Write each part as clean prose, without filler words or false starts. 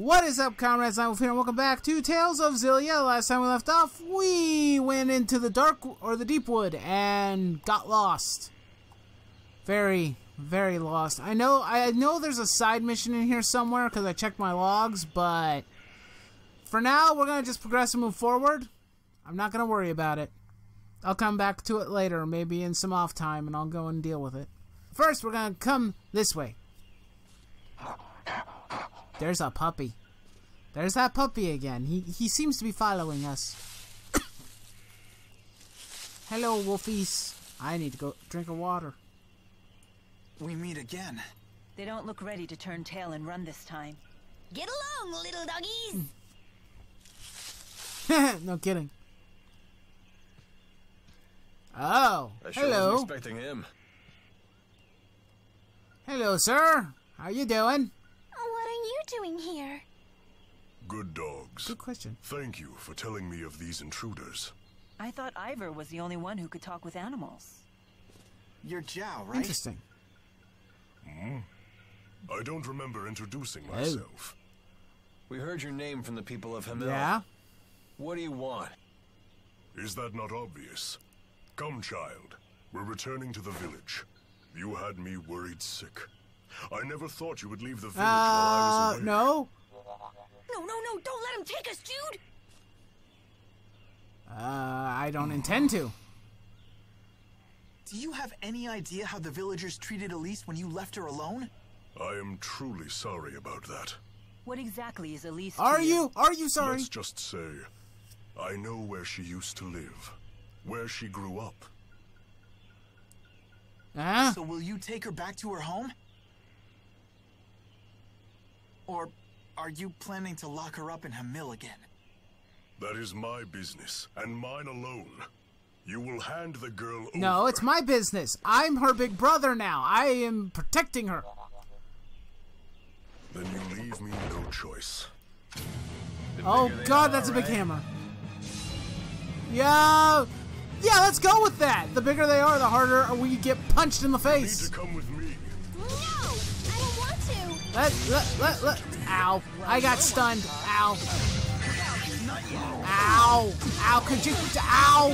What is up, comrades? Knight Wolf here, and welcome back to Tales of Xillia. Last time we left off, we went into the deep wood and got lost. Very, very lost. I know there's a side mission in here somewhere because I checked my logs, but for now, we're gonna just progress and move forward. I'm not gonna worry about it. I'll come back to it later, maybe in some off time, and I'll go and deal with it. First, we're gonna come this way. There's a puppy. There's that puppy again. He seems to be following us. Hello, wolfies. I need to go drink a water. We meet again. They don't look ready to turn tail and run this time. Get along, little doggies. No kidding. Oh, I sure hello. Wasn't expecting him. Hello, sir. How you doing? Doing here? Good dogs. Good question. Thank you for telling me of these intruders. I thought Ivor was the only one who could talk with animals. You're Jiao, right? Interesting. I don't remember introducing myself. We heard your name from the people of Hamilton. Yeah? What do you want? Is that not obvious? Come, child. We're returning to the village. You had me worried sick. I never thought you would leave the village while I was away. No. No, don't let him take us, Jude! I don't intend to. Do you have any idea how the villagers treated Elise when you left her alone? I am truly sorry about that. What exactly is Elise? Are you sorry? Let's just say, I know where she used to live, where she grew up. So will you take her back to her home? Or are you planning to lock her up in Hamil again? That is my business, and mine alone. You will hand the girl over. No, it's my business. I'm her big brother now. I am protecting her. Then you leave me no choice. Oh God, that's a big hammer. Yeah, let's go with that. The bigger they are, the harder we get punched in the face. You need to come with me. Let ow, I got stunned, ow, ow, ow, could you, ow,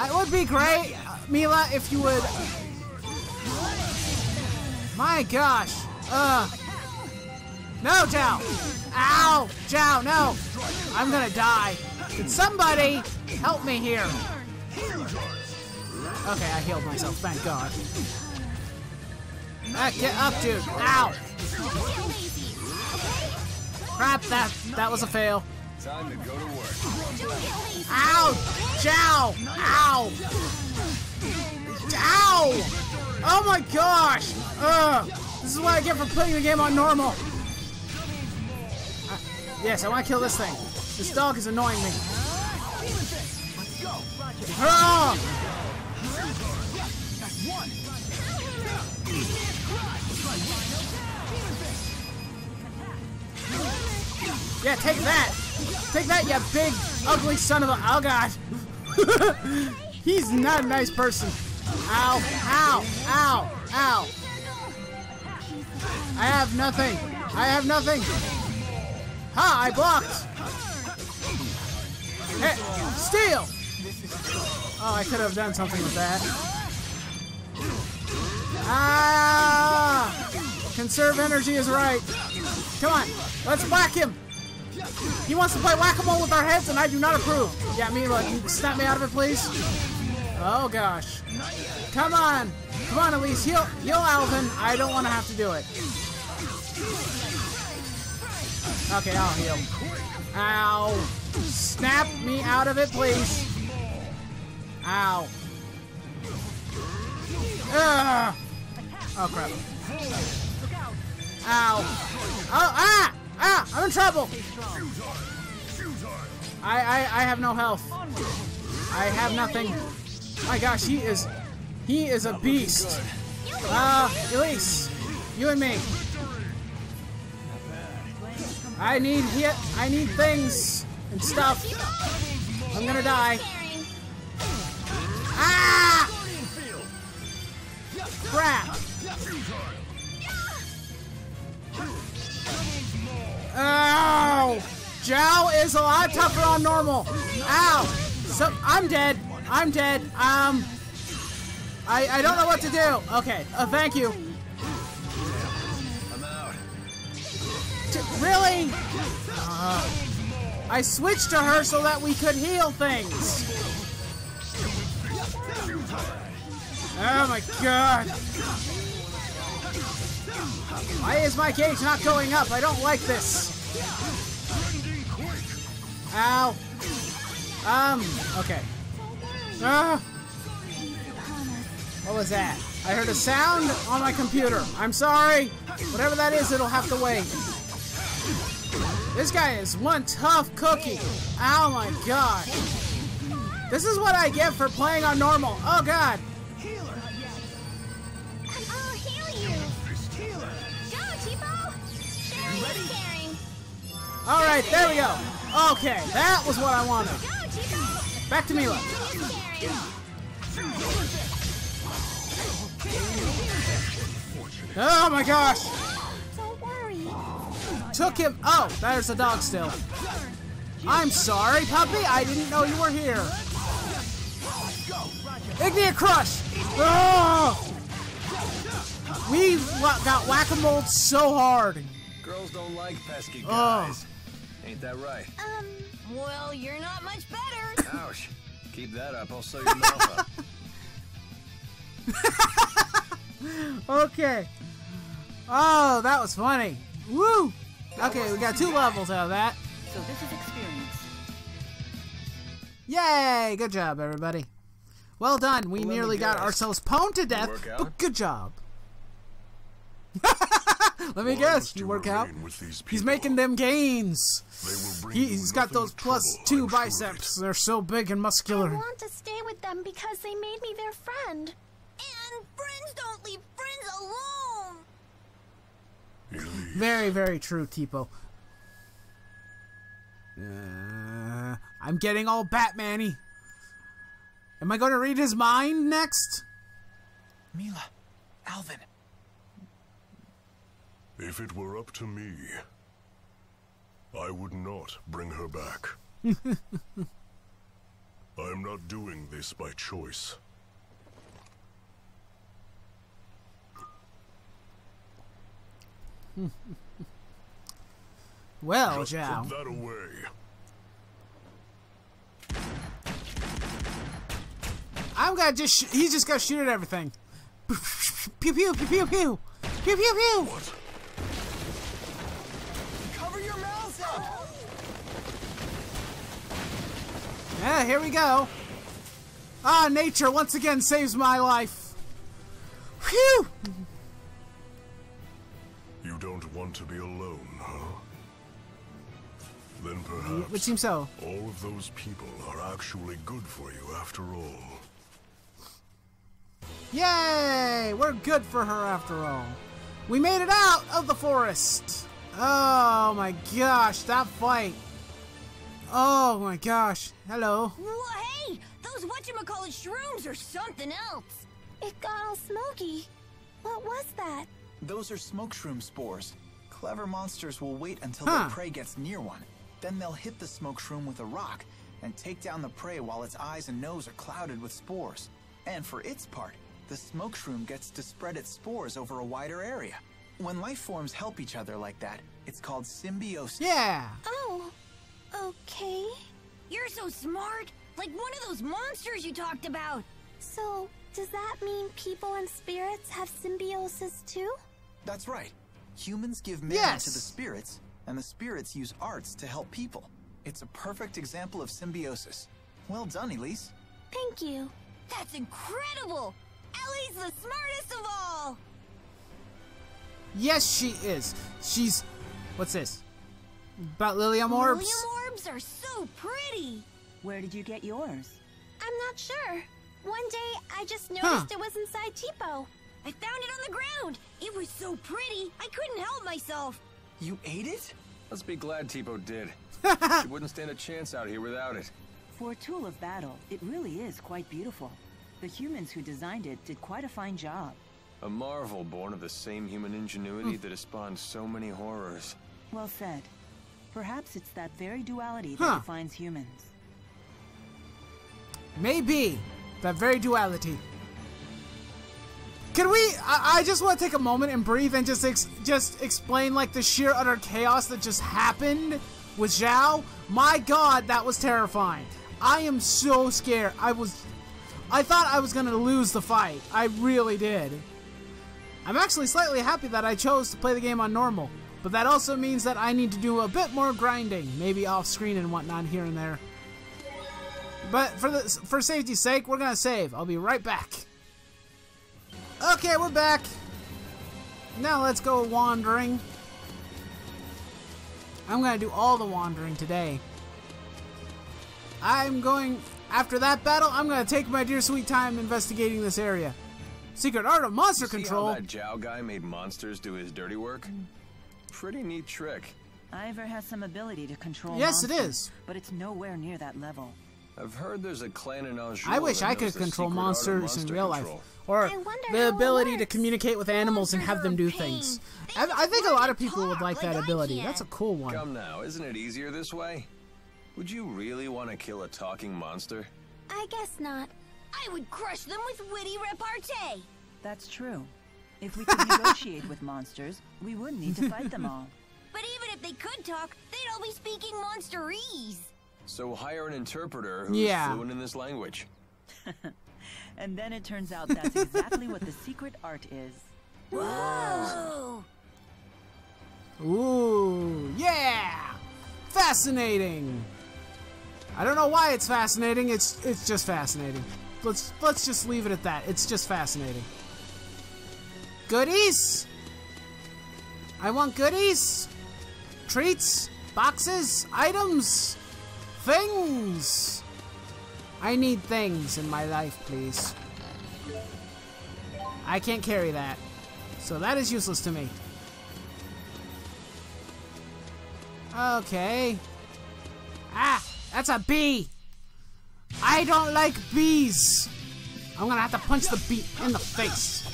it would be great, Milla, if you would, my gosh, no, Jiao, ow, Jiao, no, I'm gonna die, could somebody help me here, okay, I healed myself, thank God. Get up, dude. Ow! Crap, that was a fail. Time to go to work. Ow! Jiao! Ow! Ow! Oh my gosh! This is what I get for putting the game on normal. Yes, I want to kill this thing. This dog is annoying me. Yeah, take that! Take that, you big, ugly son of a- oh God! He's not a nice person. Ow, ow, ow, ow! I have nothing! I have nothing! Ha, I blocked! Hey, steal! Oh, I could have done something with that. Ah! Conserve energy is right. Come on, let's whack him! He wants to play whack-a-mole with our heads, and I do not approve. Yeah, Mila, can you snap me out of it, please? Oh, gosh. Come on. Come on, Elise. Heal Alvin. I don't want to have to do it. Okay, I'll heal. Ow. Snap me out of it, please. Ow. Ugh. Oh, crap. Ow. Oh, ah! Ah! I'm in trouble! I have no health. I have nothing. My gosh, he is a beast. Elise, you and me. I need things and stuff. I'm gonna die. Ah! Crap! is a lot tougher on normal. Ow! So I'm dead. I'm dead. I don't know what to do. Okay. Thank you. I'm out. Really? I switched to her so that we could heal things. Oh my god. Why is my cage not going up? I don't like this. Ow. Okay. What was that? I heard a sound on my computer. I'm sorry. Whatever that is, it'll have to wait. This guy is one tough cookie. Oh my god. This is what I get for playing on normal. Oh god. All right, there we go. Okay, that was what I wanted. Back to Milla. Oh my gosh! Don't worry. Took him. Oh, there's a dog still. I'm sorry, puppy. I didn't know you were here. Ignea Crush. Oh! We got whack-a-mole so hard. Girls don't like pesky guys. Ain't that right? Well, you're not much better. Ouch. Keep that up, I'll sew your mouth up. Okay. Oh, that was funny. Woo! Okay, we got 2 levels out of that. So this is experience. Yay! Good job, everybody. Well done. We nearly got ourselves pwned to death, but good job. Let me guess, you work out? He's making them gains. He's got those +2 biceps. They're so big and muscular. I want to stay with them because they made me their friend. And friends don't leave friends alone. Very, very true, Tipo. I'm getting all Batman-y. Am I going to read his mind next? Milla, Alvin. If it were up to me, I would not bring her back. I am not doing this by choice. Well, Jiao. Put that away. I'm gonna just—he's just gonna shoot at everything. Pew pew pew pew pew pew pew pew. What? Yeah, here we go. Ah, nature once again saves my life. Phew! You don't want to be alone, huh? Then perhaps... It would seem so. All of those people are actually good for you after all. Yay! We're good for her after all. We made it out of the forest. Oh my gosh, that fight. Oh my gosh, hello. Well, hey, those whatchamacallit shrooms are something else. It got all smoky. What was that? Those are smoke shroom spores. Clever monsters will wait until their prey gets near one. Then they'll hit the smoke shroom with a rock and take down the prey while its eyes and nose are clouded with spores. And for its part, the smoke shroom gets to spread its spores over a wider area. When life forms help each other like that, it's called symbiosis. Yeah. Oh. Okay. You're so smart, like one of those monsters you talked about. So, does that mean people and spirits have symbiosis too? That's right. Humans give mana to the spirits, and the spirits use arts to help people. It's a perfect example of symbiosis. Well done, Elise. Thank you. That's incredible! Ellie's the smartest of all! Yes, she is. She's... What's this? About Lilium Orbs? Lilium Orbs are so pretty! Where did you get yours? I'm not sure. One day, I just noticed it was inside Tipo. I found it on the ground! It was so pretty, I couldn't help myself! You ate it? Let's be glad Tipo did. She wouldn't stand a chance out here without it. For a tool of battle, it really is quite beautiful. The humans who designed it did quite a fine job. A marvel born of the same human ingenuity that has spawned so many horrors. Well said. Perhaps it's that very duality that defines humans. Maybe. That very duality. Can we... I just want to take a moment and breathe and just explain, like, the sheer utter chaos that just happened with Jiao. My god, that was terrifying. I am so scared. I thought I was going to lose the fight. I really did. I'm actually slightly happy that I chose to play the game on normal, but that also means that I need to do a bit more grinding, maybe off screen and whatnot here and there. But for safety's sake, we're gonna save. I'll be right back. Okay, we're back. Now let's go wandering. I'm gonna do all the wandering today. I'm going... After that battle, I'm gonna take my dear sweet time investigating this area. Secret art of monster control. See how that Jiao guy made monsters do his dirty work? Pretty neat trick. Ivor has some ability to control monsters. Yes, it is. But it's nowhere near that level. I've heard there's a clan in Anjou. I wish I could control monsters in real life. Or the ability to communicate with animals and have them do things. I think a lot of people would like that ability. That's a cool one. Come now, isn't it easier this way? Would you really want to kill a talking monster? I guess not. I would crush them with witty repartee. That's true. If we could negotiate with monsters, we wouldn't need to fight them all. But even if they could talk, they'd all be speaking monsterese. So hire an interpreter who's fluent in this language. And then it turns out that's exactly what the secret art is. Whoa! Ooh, yeah! Fascinating! I don't know why it's fascinating, it's just fascinating. Let's just leave it at that. It's just fascinating. Goodies! I want goodies! Treats, boxes, items, things! I need things in my life, please. I can't carry that, so that is useless to me. Okay. Ah! That's a bee! I don't like bees! I'm gonna have to punch the bee in the face.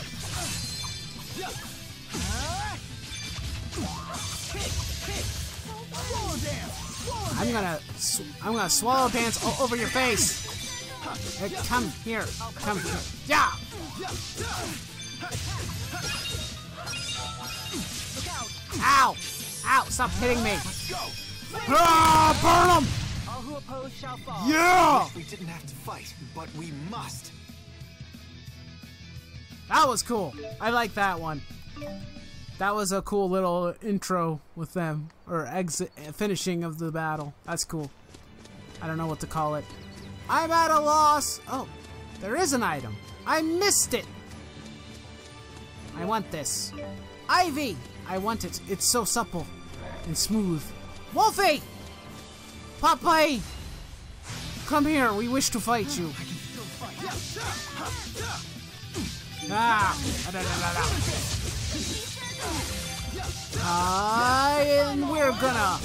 I'm gonna swallow dance all over your face. Hey, come here, come here. Yeah! Ow! Ow! Stop hitting me! Ah, burn him! All who oppose shall fall. Yeah! We didn't have to fight, but we must. That was cool. I like that one. That was a cool little intro with them, or exit, finishing of the battle. That's cool. I don't know what to call it. I'm at a loss. Oh, there is an item. I missed it. I want this. Ivy. I want it. It's so supple and smooth. Wolfie! Popeye! Come here. We wish to fight you. Ah! Da, da, da, da, da. And we're gonna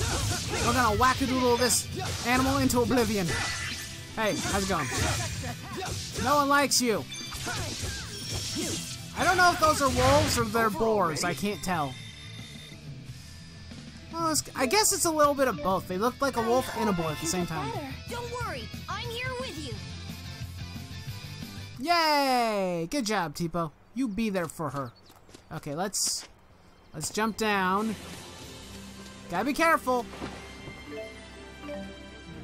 wackadoodle this animal into oblivion. Hey, how's it going? No one likes you. I don't know if those are wolves or they're boars. I can't tell. Well, I guess it's a little bit of both. They look like a wolf and a boar at the same time. Don't worry, I'm here with you. Yay! Good job, Tipo. You be there for her. Okay, let's jump down. Gotta be careful.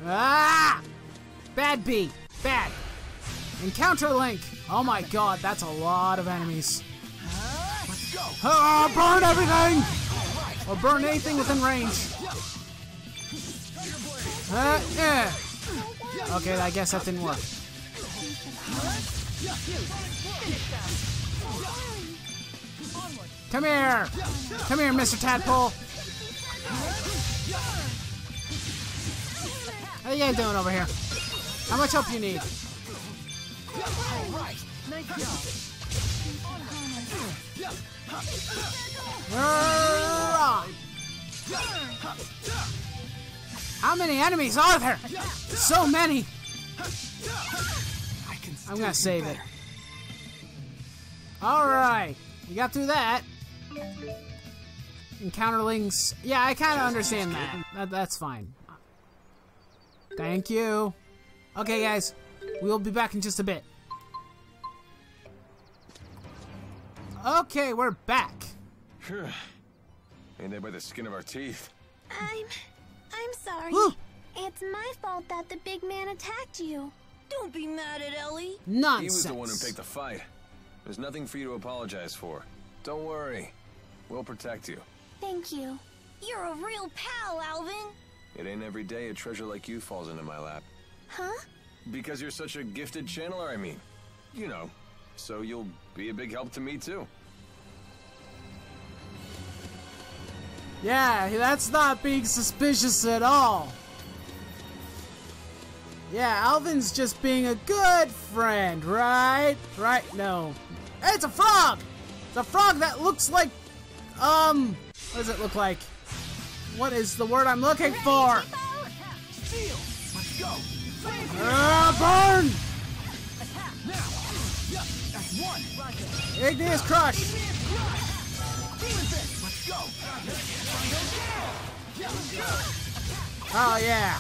Ah! Bad bee. Bad. Encounter Link. Oh my god, that's a lot of enemies. Ah, burn everything! Or burn anything within range. Yeah. Okay, I guess that didn't work. Come here! Come here, Mr. Tadpole! How you guys doing over here? How much help you need? How many enemies are there? So many! I'm gonna save it. Alright, we got through that. Encounterlings. Yeah, I kind of understand that. That's fine. Thank you. Okay, guys. We'll be back in just a bit. Okay, we're back. Ain't that by the skin of our teeth? I'm sorry. Ooh. It's my fault that the big man attacked you. Don't be mad at Ellie. Nonsense. He was the one who picked the fight. There's nothing for you to apologize for. Don't worry. We'll protect you. Thank you. You're a real pal, Alvin. It ain't every day a treasure like you falls into my lap. Huh? Because you're such a gifted channeler, I mean. You know. So you'll be a big help to me, too. Yeah, that's not being suspicious at all. Yeah, Alvin's just being a good friend, right? Right? No. Hey, it's a frog! It's a frog that looks like... what does it look like? What is the word I'm looking for? Steal! Let's go! Burn! Attack now! That's one. Igneous Crush. Let's go. Oh yeah.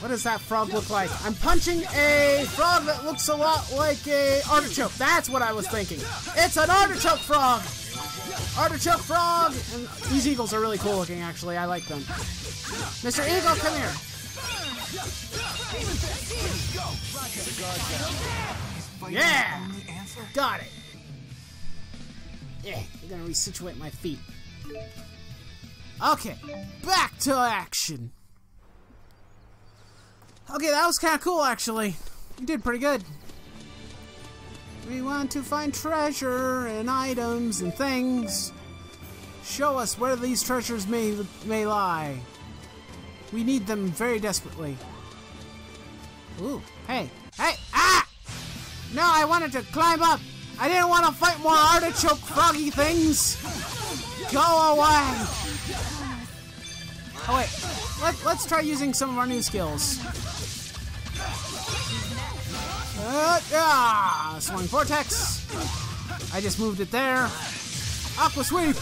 What does that frog look like? I'm punching a frog that looks a lot like a artichoke. That's what I was thinking. It's an artichoke frog. Artichoke frog. And these eagles are really cool looking, actually. I like them. Mr. Eagle, come here. Yeah! Got it! Yeah, I'm gonna resituate my feet. Okay, back to action! Okay, that was kinda cool actually. You did pretty good. We want to find treasure and items and things. Show us where these treasures may lie. We need them very desperately. Ooh, hey, hey, ah! No, I wanted to climb up. I didn't want to fight more artichoke froggy things. Go away. Oh wait, let's try using some of our new skills. Swung vortex. I just moved it there. Aqua sweep.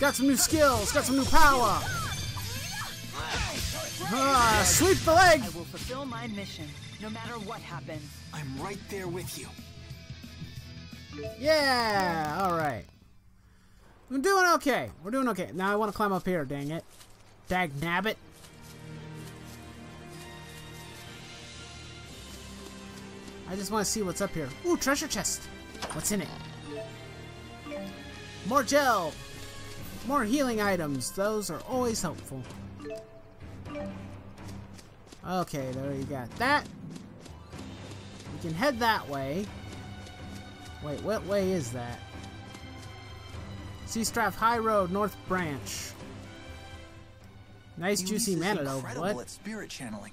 Got some new skills. Got some new power. Sweep the leg. I will fulfill my mission. No matter what happens, I'm right there with you. Yeah, alright. We're doing okay. We're doing okay. Now I want to climb up here, dang it. Dagnabbit. I just want to see what's up here. Ooh, treasure chest. What's in it? More gel. More healing items. Those are always helpful. Okay, there you got that. We can head that way. Wait, what way is that? Seastraff High Road, North Branch. Nice juicy mana lobe. Incredible at spirit channeling.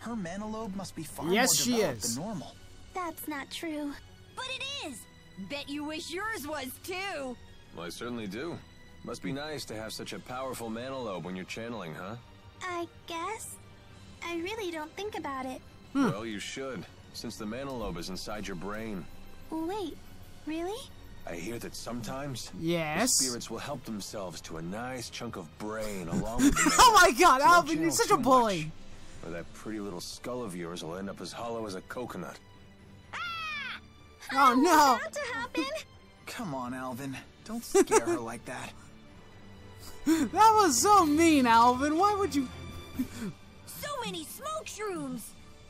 Her mana lobe must be far more developed than normal. That's not true. But it is. Bet you wish yours was too. Well, I certainly do. Must be nice to have such a powerful mana lobe when you're channeling, huh? I guess. I really don't think about it. Well, you should, since the mana lobe is inside your brain. Wait, really? I hear that sometimes the spirits will help themselves to a nice chunk of brain along with the Oh my god, so Alvin, you're such a bully! Or that pretty little skull of yours will end up as hollow as a coconut. Ah! Oh no! What's about to happen? Come on, Alvin. Don't scare her like that. That was so mean, Alvin. Why would you... So many smoke shrooms!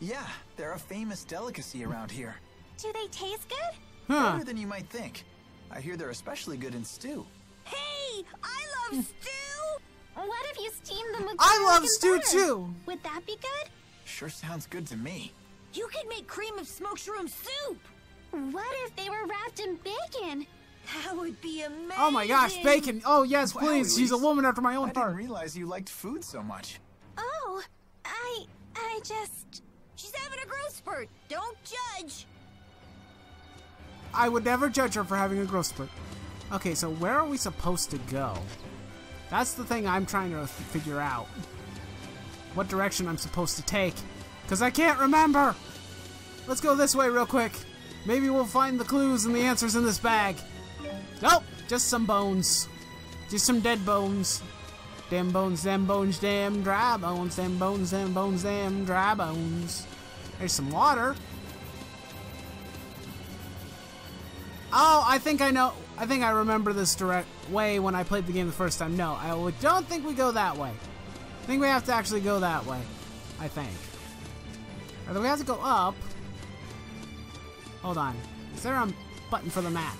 Yeah, they're a famous delicacy around here. Do they taste good? Better than you might think. I hear they're especially good in stew. Hey, I love stew! What if you steam them with garlic and butter? I love stew too! Would that be good? Sure sounds good to me. You could make cream of smoke shroom soup! What if they were wrapped in bacon? That would be amazing! Oh my gosh, bacon! Oh yes, please! Wow, Elise, she's a woman after my own heart. I didn't realize you liked food so much. Oh! I just... She's having a growth spurt. Don't judge. I would never judge her for having a growth spurt. Okay, so where are we supposed to go? That's the thing I'm trying to figure out. What direction I'm supposed to take. Because I can't remember. Let's go this way real quick. Maybe we'll find the clues and the answers in this bag. Nope, just some bones. Just some dead bones. Damn bones, damn bones, damn dry bones, damn bones, damn bones, damn dry bones. There's some water. Oh, I think I know. I think I remember this direct way when I played the game the first time. No, I don't think we go that way. I think we have to actually go that way. I think. Or do we have to go up? Hold on. Is there a button for the map?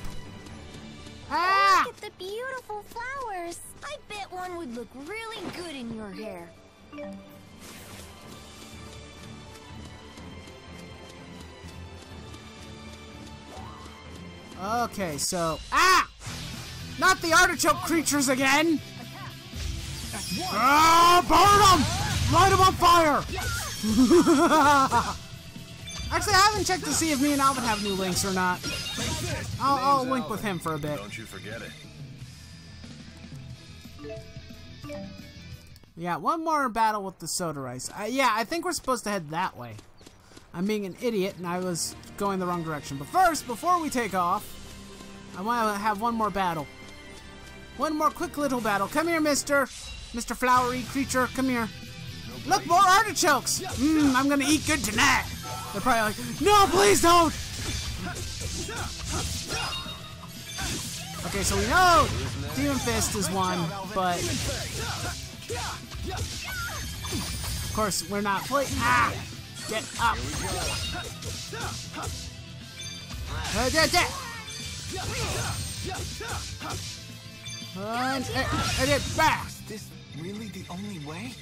Ah! Look at the beautiful flowers. I bet one would look really good in your hair. Okay, so... Ah! Not the artichoke creatures again! Ah! Burn them! Light them on fire! Actually, I haven't checked to see if me and Alvin have new links or not. I'll link with him for a bit. Don't you forget it. Yeah, one more battle with the soda rice. Yeah, I think we're supposed to head that way. I'm being an idiot, and I was going the wrong direction. But first, before we take off, I want to have one more battle. One more quick little battle. Come here, mister. Mr. Flowery Creature, come here. Look, more artichokes! Mmm, I'm gonna eat good tonight! They're probably like, no, please don't! Okay, so we know Demon Fist is one, but... Of course, we're not playing... Ah! Get up! Is this really the only way?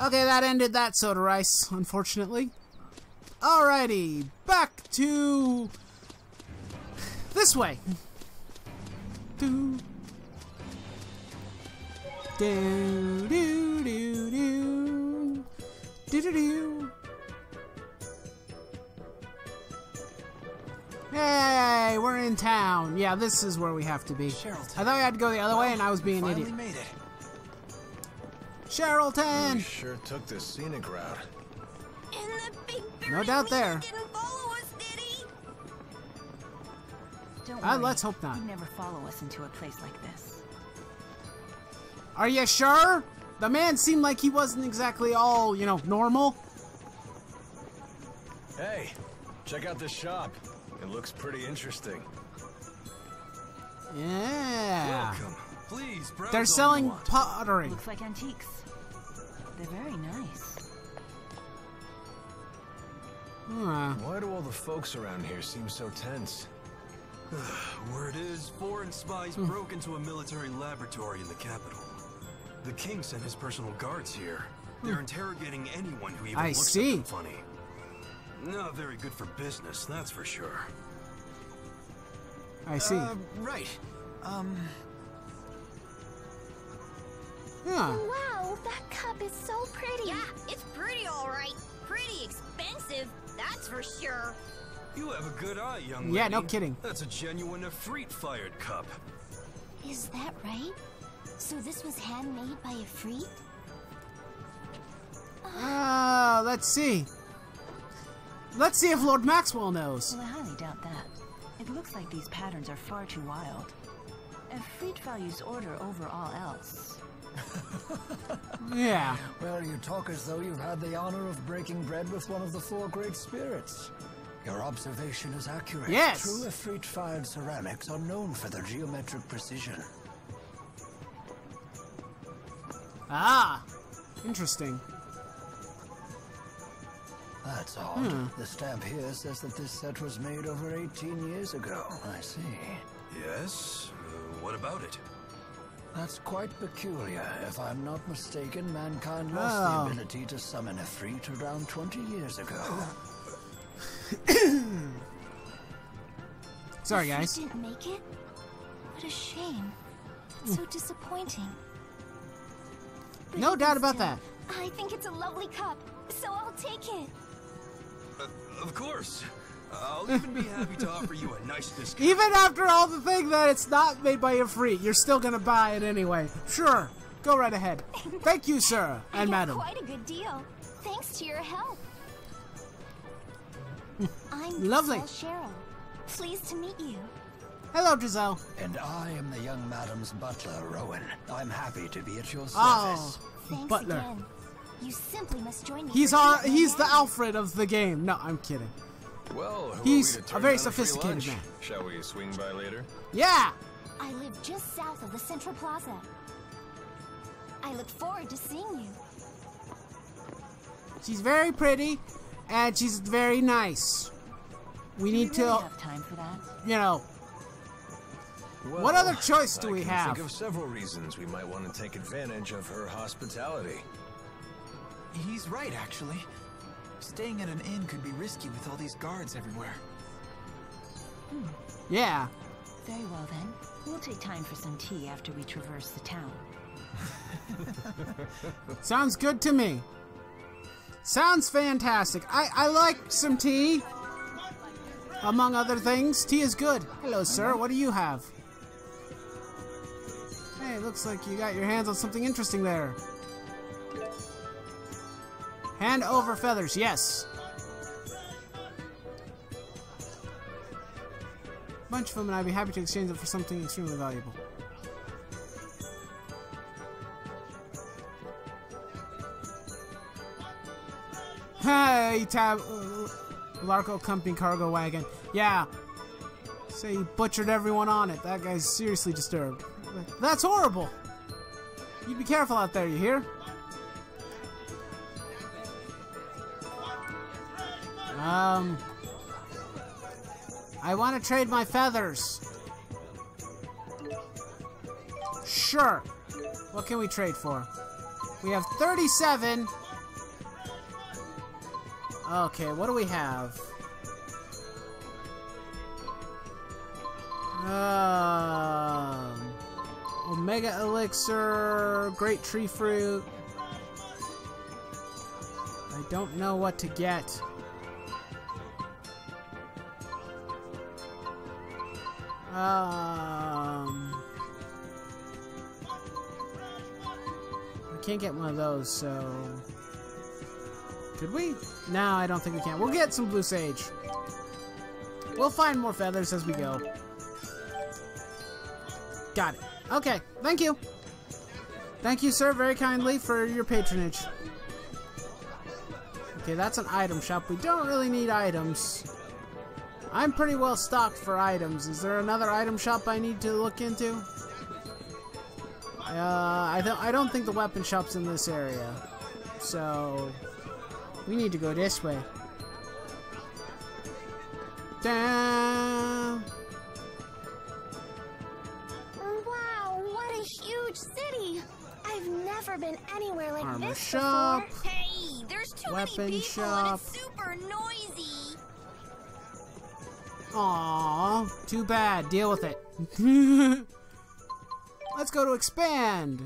Okay, that ended that soda rice, unfortunately. Alrighty, back to... this way. Do do do do do do do do. Hey, we're in town. Yeah, this is where we have to be. Sharilton. I thought we had to go the other way, and I was being an idiot. Made it. Sharilton! You sure took the scenic route. And the big no doubt there. Didn't follow us, did he? Don't worry. Let's hope not. He'd never follow us into a place like this. Are you sure? The man seemed like he wasn't exactly all, you know, normal. Hey, check out this shop. It looks pretty interesting. Yeah. Welcome. Please, they're selling pottery. Looks like antiques. They're very nice. Why do all the folks around here seem so tense? Word is, foreign spies broke into a military laboratory in the capital. The king sent his personal guards here. They're interrogating anyone who even looks at them funny. Not very good for business, that's for sure. I see. Right. Huh. Wow, that cup is so pretty. Yeah, it's pretty alright. Pretty expensive, that's for sure. You have a good eye, young lady. Yeah, no kidding. That's a genuine Efreet fired cup. Is that right? So this was handmade by Efreet? Let's see. Let's see if Lord Maxwell knows. Well, I highly doubt that. It looks like these patterns are far too wild. Efreet values order over all else. Yeah. Well, you talk as though you've had the honor of breaking bread with one of the four great spirits. Your observation is accurate. Yes. True Efreet fired ceramics are known for their geometric precision. Ah, interesting. That's odd. The stamp here says that this set was made over 18 years ago. I see. Yes? What about it? That's quite peculiar. If I'm not mistaken, mankind lost the ability to summon Efreet around 20 years ago. Sorry, guys. Efreet didn't make it? What a shame. That's so disappointing. But no doubt about that. I think it's a lovely cup, so I'll take it. Of course. I'll even be happy to offer you a nice discount. Even after all the thing that it's not made by Efreet, you're still gonna buy it anyway. Sure, go right ahead. Thank you, sir and madam. Quite a good deal. Thanks to your help. I'm Lovely. Giselle Cheryl. Pleased to meet you. Hello, Giselle. And I am the young madam's butler, Rowan. I'm happy to be at your service. Oh, butler. Again. You simply must join me. He's the Alfred of the game. No, I'm kidding. Well, he's a very sophisticated man. Shall we swing by later? Yeah. I live just south of the Central Plaza. I look forward to seeing you. She's very pretty, and she's very nice. We need to have time for that. You know. Well, what other choice do we have? I think of several reasons we might want to take advantage of her hospitality. He's right, actually. Staying at an inn could be risky with all these guards everywhere. Hmm. Yeah. Very well then. We'll take time for some tea after we traverse the town. Sounds good to me. Sounds fantastic. I like some tea. Among other things, tea is good. Hello, sir. What do you have? Hey, looks like you got your hands on something interesting there. Hand over feathers, yes. A bunch of them, and I'd be happy to exchange them for something extremely valuable. Hey, Larco Company cargo wagon. Yeah. Say you butchered everyone on it. That guy's seriously disturbed. That's horrible. You be careful out there, you hear? I want to trade my feathers. Sure. What can we trade for? We have 37. Okay, what do we have? Omega Elixir, Great Tree Fruit. I don't know what to get. I can't get one of those, so... Could we? No, I don't think we can. We'll get some blue sage. We'll find more feathers as we go. Got it. Okay, thank you. Thank you, sir, very kindly for your patronage. Okay, that's an item shop. We don't really need items. I'm pretty well stocked for items. Is there another item shop I need to look into? I don't think the weapon shop's in this area. So... we need to go this way. Down. Wow, what a huge city! I've never been anywhere like Armor this shop. Before. Hey, there's too Weapon many people shop. And it's super noisy. Aww, too bad. Deal with it. Let's go to expand.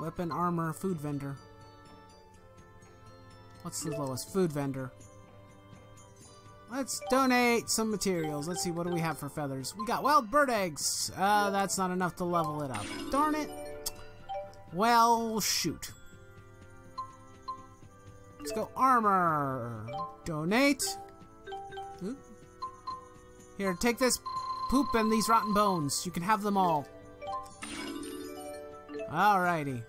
Weapon, armor, food vendor. What's the lowest? Food vendor. Let's donate some materials. Let's see, what do we have for feathers? We got wild bird eggs. That's not enough to level it up. Darn it. Well, shoot. Let's go armor. Donate. Oop. Here, take this poop and these rotten bones. You can have them all. Alrighty.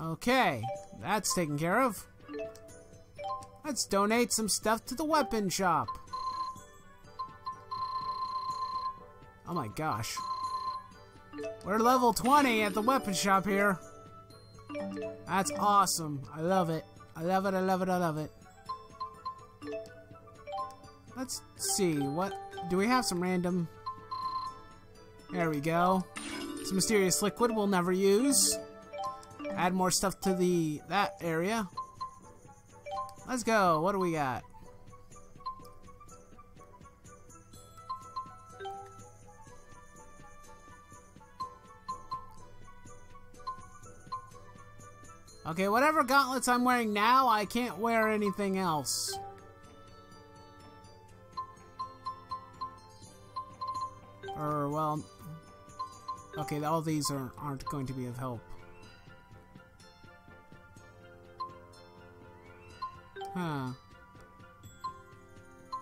Okay, that's taken care of. Let's donate some stuff to the weapon shop. Oh my gosh. We're level 20 at the weapon shop here. That's awesome. I love it. I love it, I love it, I love it. Let's see, what... do we have some random... There we go. It's a mysterious liquid we'll never use. Add more stuff to that area. Let's go. What do we got? Okay, whatever gauntlets I'm wearing now, I can't wear anything else. Or, well... okay, all these aren't going to be of help. Huh.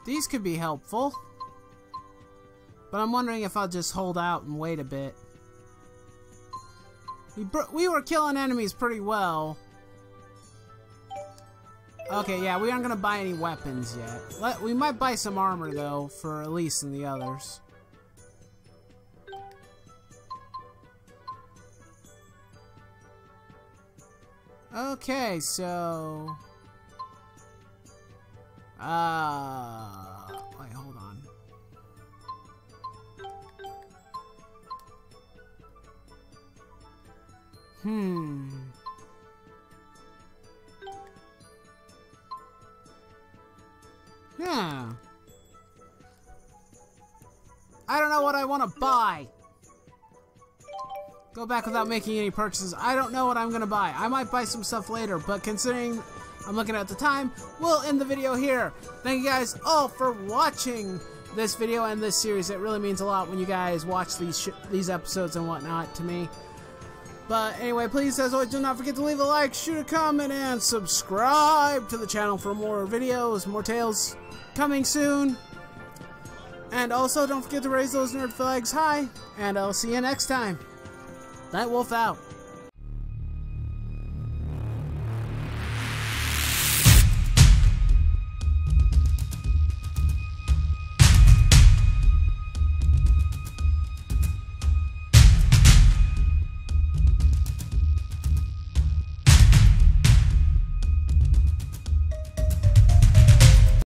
These could be helpful. But I'm wondering if I'll just hold out and wait a bit. We were killing enemies pretty well. Okay, yeah, we aren't gonna buy any weapons yet. We might buy some armor, though, for Elise and the others. Okay, so... wait, hold on. Yeah. I don't know what I want to buy. Go back without making any purchases. I don't know what I'm gonna buy. I might buy some stuff later, but considering I'm looking at the time, we'll end the video here. Thank you guys all for watching this video and this series. It really means a lot when you guys watch these episodes and whatnot to me. But anyway, please, as always, do not forget to leave a like, shoot a comment, and subscribe to the channel for more videos, more tales coming soon. And also, don't forget to raise those nerd flags high, and I'll see you next time. Knight Wolf out.